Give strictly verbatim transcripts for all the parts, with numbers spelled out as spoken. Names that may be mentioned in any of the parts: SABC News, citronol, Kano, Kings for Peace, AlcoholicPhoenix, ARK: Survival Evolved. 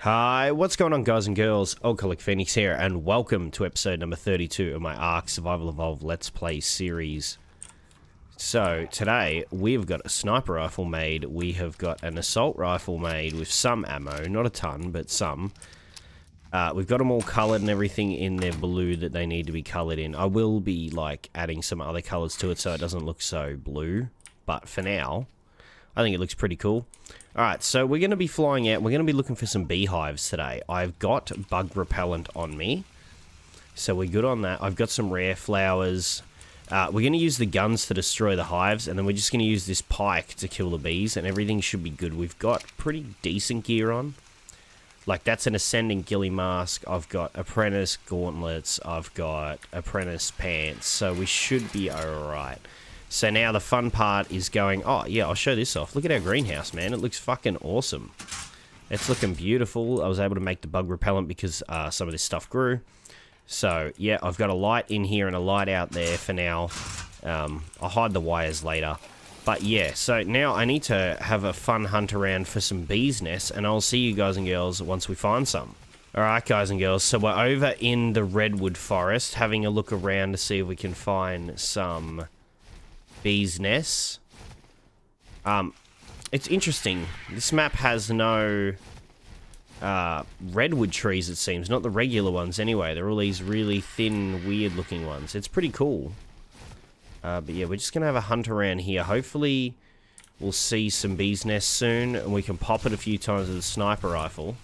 Hi, what's going on guys and girls, AlcoholicPhoenix here, and welcome to episode number thirty-two of my ARK Survival Evolved Let's Play series. So, today, we've got a sniper rifle made, we have got an assault rifle made with some ammo, not a ton, but some. Uh, we've got them all coloured and everything in their blue that they need to be coloured in. I will be, like, adding some other colours to it so it doesn't look so blue, but for now, I think it looks pretty cool. Alright, so we're going to be flying out. We're going to be looking for some beehives today. I've got bug repellent on me, so we're good on that. I've got some rare flowers. Uh, we're going to use the guns to destroy the hives, and then we're just going to use this pike to kill the bees, and everything should be good. We've got pretty decent gear on. Like, that's an ascending ghillie mask. I've got apprentice gauntlets. I've got apprentice pants, so we should be alright. So now the fun part is going... Oh, yeah, I'll show this off. Look at our greenhouse, man. It looks fucking awesome. It's looking beautiful. I was able to make the bug repellent because uh, some of this stuff grew. So, yeah, I've got a light in here and a light out there for now. Um, I'll hide the wires later. But, yeah, so now I need to have a fun hunt around for some bees' nests, and I'll see you guys and girls once we find some. Alright, guys and girls, so we're over in the Redwood Forest, having a look around to see if we can find some... bees' nests. Um, it's interesting. This map has no uh, redwood trees, it seems. Not the regular ones, anyway. They're all these really thin, weird-looking ones. It's pretty cool. Uh, but yeah, we're just going to have a hunt around here. Hopefully, we'll see some bees' nests soon, and we can pop it a few times with a sniper rifle.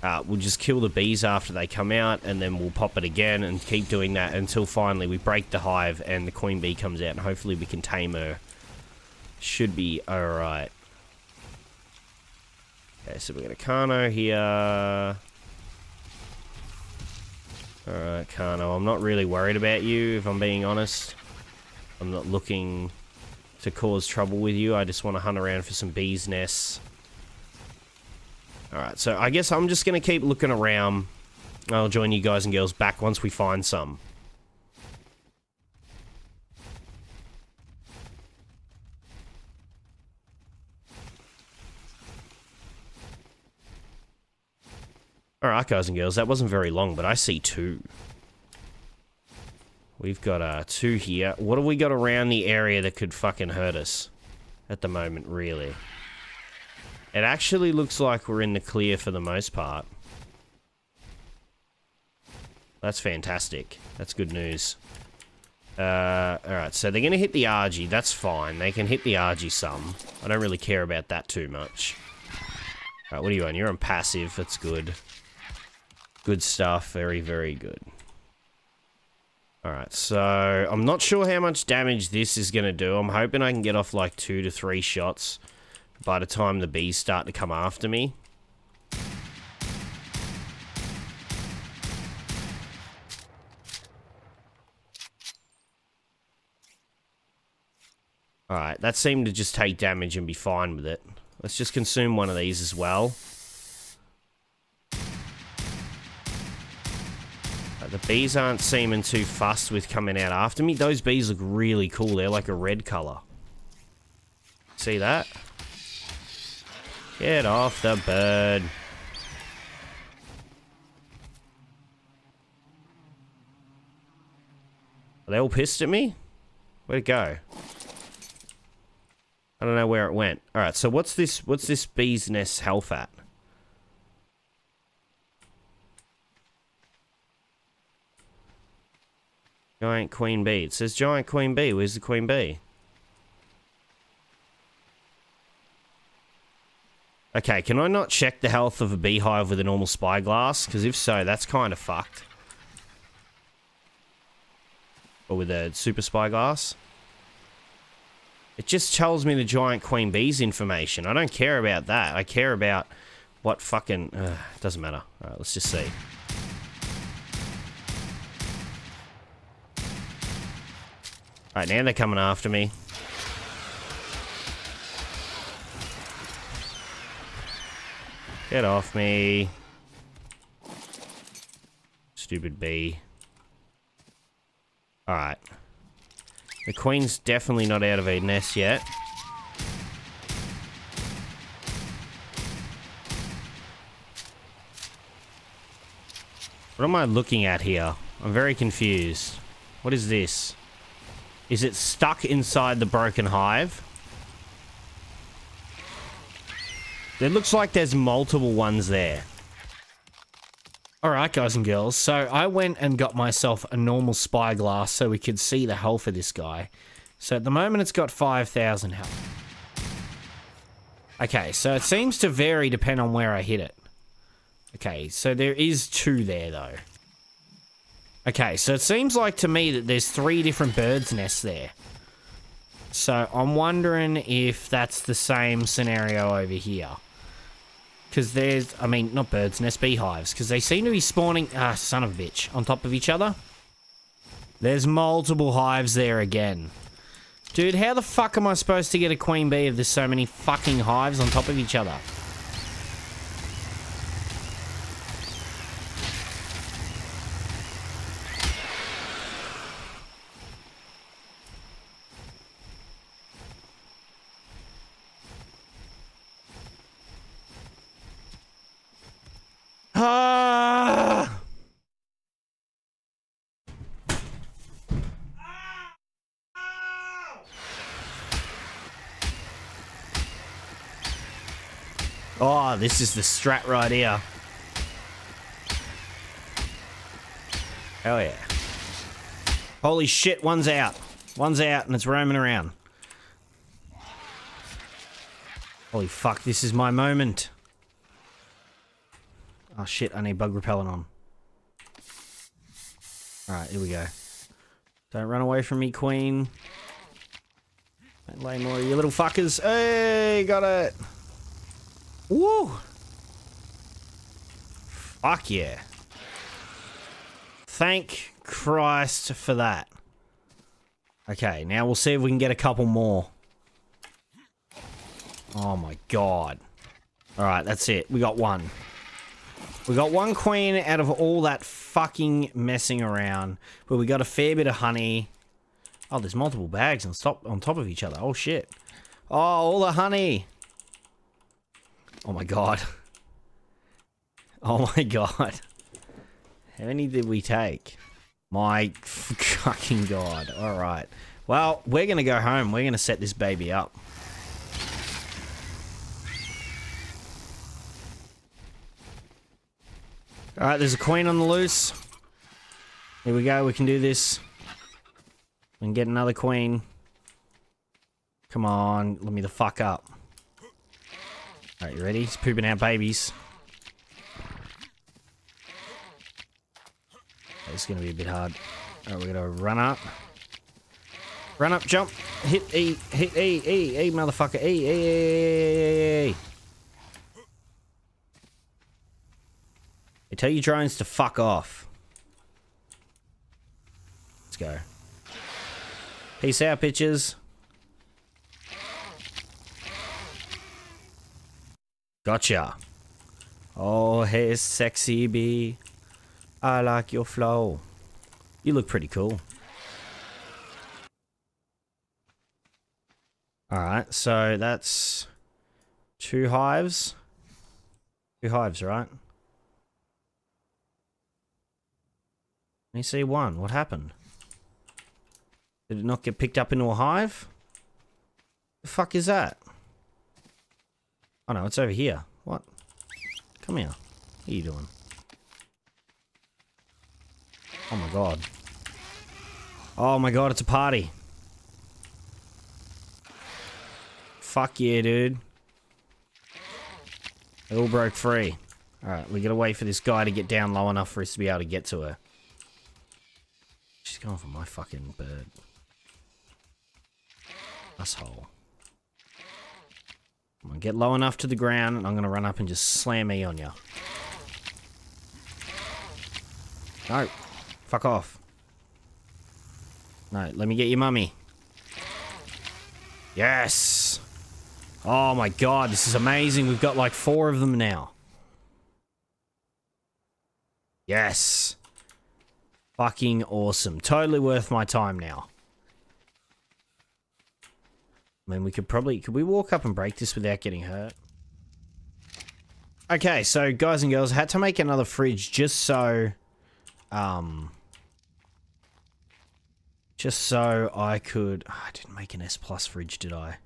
Uh, we'll just kill the bees after they come out, and then we'll pop it again and keep doing that until finally we break the hive and the queen bee comes out, and hopefully we can tame her. Should be alright. Okay, so we're going to Kano here. Alright, Kano, I'm not really worried about you, if I'm being honest. I'm not looking to cause trouble with you. I just want to hunt around for some bees' nests. Alright, so I guess I'm just going to keep looking around. I'll join you guys and girls back once we find some. Alright, guys and girls, that wasn't very long, but I see two. We've got uh, two here. What have we got around the area that could fucking hurt us at the moment, really? It actually looks like we're in the clear for the most part. That's fantastic. That's good news. Uh, alright, so they're going to hit the Argy. That's fine. They can hit the Argy some. I don't really care about that too much. Alright, what are you on? You're on passive. That's good. Good stuff. Very, very good. Alright, so I'm not sure how much damage this is going to do. I'm hoping I can get off like two to three shots by the time the bees start to come after me. Alright, that seemed to just take damage and be fine with it. Let's just consume one of these as well. But the bees aren't seeming too fussed with coming out after me. Those bees look really cool. They're like a red colour. See that? Get off the bird. Are they all pissed at me? Where'd it go? I don't know where it went. Alright, so what's this what's this bee's nest health at? Giant queen bee. It says giant queen bee. Where's the queen bee? Okay, can I not check the health of a beehive with a normal spyglass? Because if so, that's kind of fucked. Or with a super spyglass. It just tells me the giant queen bee's information. I don't care about that. I care about what fucking... Uh, doesn't matter. Alright, let's just see. Alright, now they're coming after me. Get off me. Stupid bee. Alright. The queen's definitely not out of her nest yet. What am I looking at here? I'm very confused. What is this? Is it stuck inside the broken hive? It looks like there's multiple ones there. Alright, guys and girls, so I went and got myself a normal spyglass so we could see the health of this guy. So at the moment it's got five thousand health. Okay, so it seems to vary depending on where I hit it. Okay, so there is two there though. Okay, so it seems like to me that there's three different birds' nests there. So I'm wondering if that's the same scenario over here. Because there's, I mean, not birds' nest, beehives. Because they seem to be spawning, ah, son of a bitch, on top of each other. There's multiple hives there again. Dude, how the fuck am I supposed to get a queen bee if there's so many fucking hives on top of each other? Oh, this is the strat right here. Hell yeah. Holy shit, one's out. One's out and it's roaming around. Holy fuck, this is my moment. Oh shit, I need bug repellent on. Alright, here we go. Don't run away from me, queen. Don't lay more, you little fuckers. Hey, got it. Woo! Fuck yeah. Thank Christ for that. Okay, now we'll see if we can get a couple more. Oh my god. Alright, that's it. We got one. We got one queen out of all that fucking messing around. But we got a fair bit of honey. Oh, there's multiple bags on top, on top of each other. Oh shit. Oh, all the honey. Oh my god. Oh my god. How many did we take? My fucking god. Alright. Well, we're gonna go home. We're gonna set this baby up. Alright, there's a queen on the loose. Here we go. We can do this. We can get another queen. Come on. Let me the fuck up. Alright, you ready? He's pooping out babies. It's gonna be a bit hard. Alright, we're gonna run up. Run up, jump, hit E, hit E, E, E, motherfucker, E, E, E, E, E. Hey, tell your drones to fuck off. Let's go. Peace out, bitches. Gotcha. Oh, hey, sexy bee. I like your flow. You look pretty cool. Alright, so that's two hives. Two hives, right? Let me see one. What happened? Did it not get picked up into a hive? The fuck is that? Oh no, it's over here. What? Come here. What are you doing? Oh my god. Oh my god, it's a party. Fuck yeah, dude. It all broke free. Alright, we gotta wait for this guy to get down low enough for us to be able to get to her. She's going for my fucking bird. Asshole. I'm gonna get low enough to the ground, and I'm gonna run up and just slam E on you. No. Fuck off. No, let me get your mummy. Yes! Oh my god, this is amazing. We've got like four of them now. Yes! Fucking awesome. Totally worth my time now. I mean, we could probably... Could we walk up and break this without getting hurt? Okay, so guys and girls, I had to make another fridge just so Um, just so I could... Oh, I didn't make an S plus fridge, did I?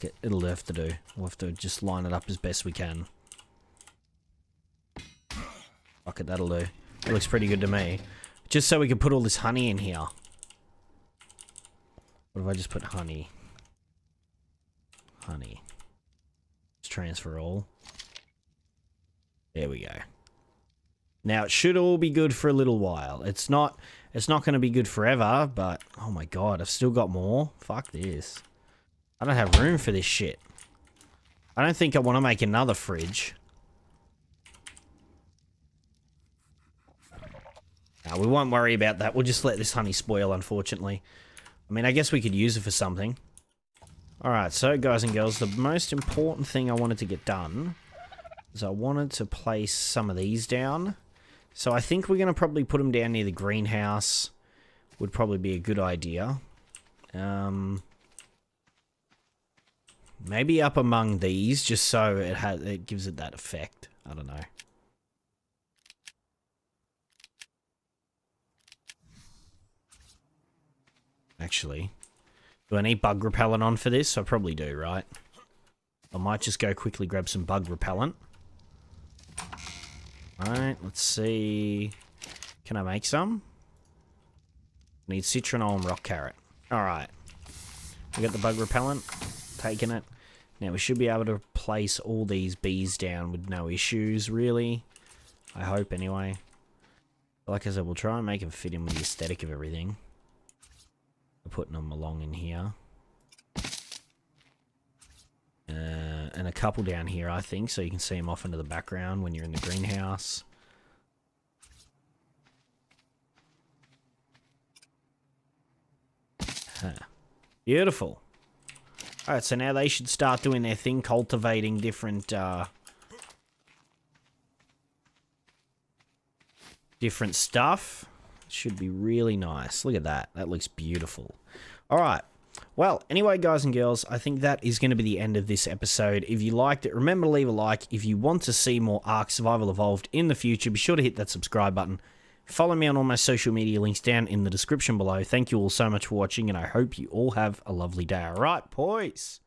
Get, it'll have to do. We'll have to just line it up as best we can. Fuck it, that'll do. It looks pretty good to me. Just so we can put all this honey in here. What if I just put honey? Honey. Let's transfer all. There we go. Now, it should all be good for a little while. It's not, it's not going to be good forever, but... Oh my god, I've still got more? Fuck this. I don't have room for this shit. I don't think I want to make another fridge. No, we won't worry about that. We'll just let this honey spoil, unfortunately. I mean, I guess we could use it for something. Alright, so guys and girls, the most important thing I wanted to get done is I wanted to place some of these down. So I think we're going to probably put them down near the greenhouse. Would probably be a good idea. Um... Maybe up among these, just so it has, it gives it that effect. I don't know. Actually, do I need bug repellent on for this? I probably do, right? I might just go quickly grab some bug repellent. Alright, let's see. Can I make some? Need citronol and rock carrot. Alright. We got the bug repellent. Taking it. Now we should be able to place all these bees down with no issues, really. I hope, anyway. Like I said, we'll try and make them fit in with the aesthetic of everything. We're putting them along in here. Uh, and a couple down here, I think, so you can see them off into the background when you're in the greenhouse. Huh. Beautiful. Alright, so now they should start doing their thing, cultivating different, uh... different stuff. Should be really nice. Look at that. That looks beautiful. Alright. Well, anyway, guys and girls, I think that is going to be the end of this episode. If you liked it, remember to leave a like. If you want to see more Ark Survival Evolved in the future, be sure to hit that subscribe button. Follow me on all my social media links down in the description below. Thank you all so much for watching, and I hope you all have a lovely day. All right, boys.